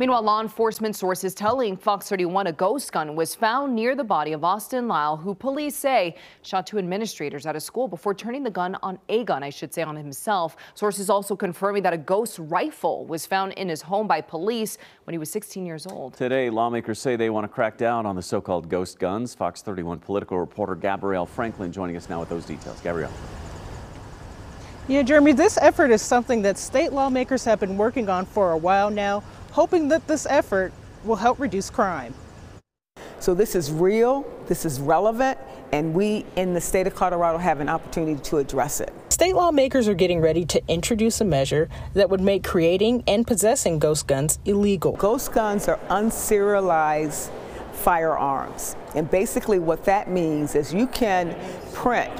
Meanwhile, law enforcement sources telling Fox 31 a ghost gun was found near the body of Austin Lyle, who police say shot two administrators at a school before turning the gun on on himself. Sources also confirming that a ghost rifle was found in his home by police when he was 16 years old. Today, lawmakers say they want to crack down on the so-called ghost guns. Fox 31 political reporter Gabrielle Franklin joining us now with those details. Gabrielle. Yeah, Jeremy, this effort is something that state lawmakers have been working on for a while now, hoping that this effort will help reduce crime. So this is real, this is relevant, and we in the state of Colorado have an opportunity to address it. State lawmakers are getting ready to introduce a measure that would make creating and possessing ghost guns illegal. Ghost guns are unserialized firearms, and basically what that means is you can print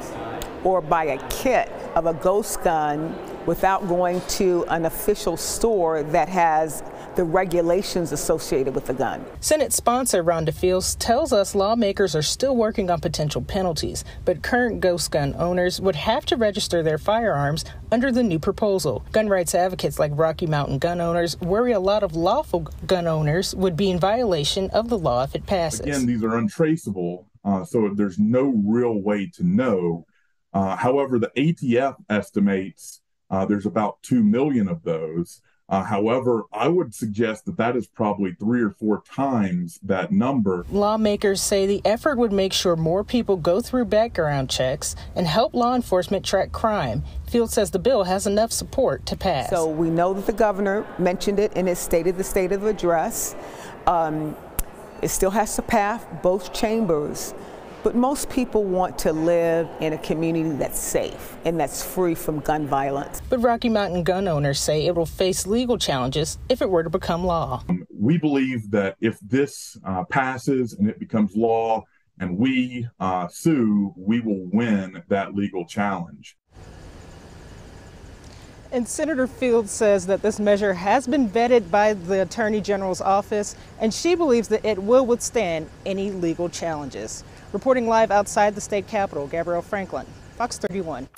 or buy a kit of a ghost gun without going to an official store that has the regulations associated with the gun. Senate sponsor Rhonda Fields tells us lawmakers are still working on potential penalties, but current ghost gun owners would have to register their firearms under the new proposal. Gun rights advocates like Rocky Mountain Gun Owners worry a lot of lawful gun owners would be in violation of the law if it passes. Again, these are untraceable, so there's no real way to know. However, the ATF estimates there's about 2 million of those. However, I would suggest that that is probably 3 or 4 times that number. Lawmakers say the effort would make sure more people go through background checks and help law enforcement track crime. Field says the bill has enough support to pass. So we know that the governor mentioned it in his state of address. It still has to pass both chambers. But most people want to live in a community that's safe and that's free from gun violence. But Rocky Mountain gun owners say it will face legal challenges if it were to become law. We believe that if this passes and it becomes law and we sue, we will win that legal challenge. And Senator Fields says that this measure has been vetted by the Attorney General's office, and she believes that it will withstand any legal challenges. Reporting live outside the state capitol, Gabrielle Franklin, Fox 31.